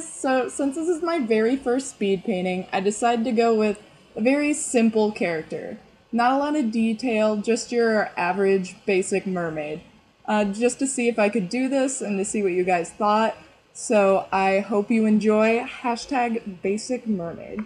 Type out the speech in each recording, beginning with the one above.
guys, so since this is my very first speed painting, I decided to go with a very simple character. Not a lot of detail, just your average basic mermaid. Just to see if I could do this and to see what you guys thought. So I hope you enjoy. Hashtag basic mermaid.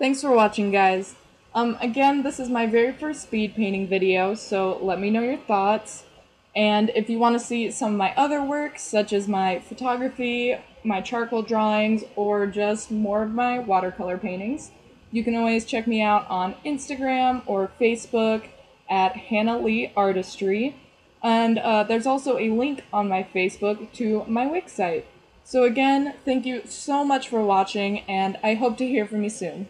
Thanks for watching, guys. Again, this is my very first speed painting video, so let me know your thoughts. And if you want to see some of my other works, such as my photography, my charcoal drawings, or just more of my watercolor paintings, you can always check me out on Instagram or Facebook at Hannah Lee Artistry. And there's also a link on my Facebook to my Wix site. So again, thank you so much for watching, and I hope to hear from you soon.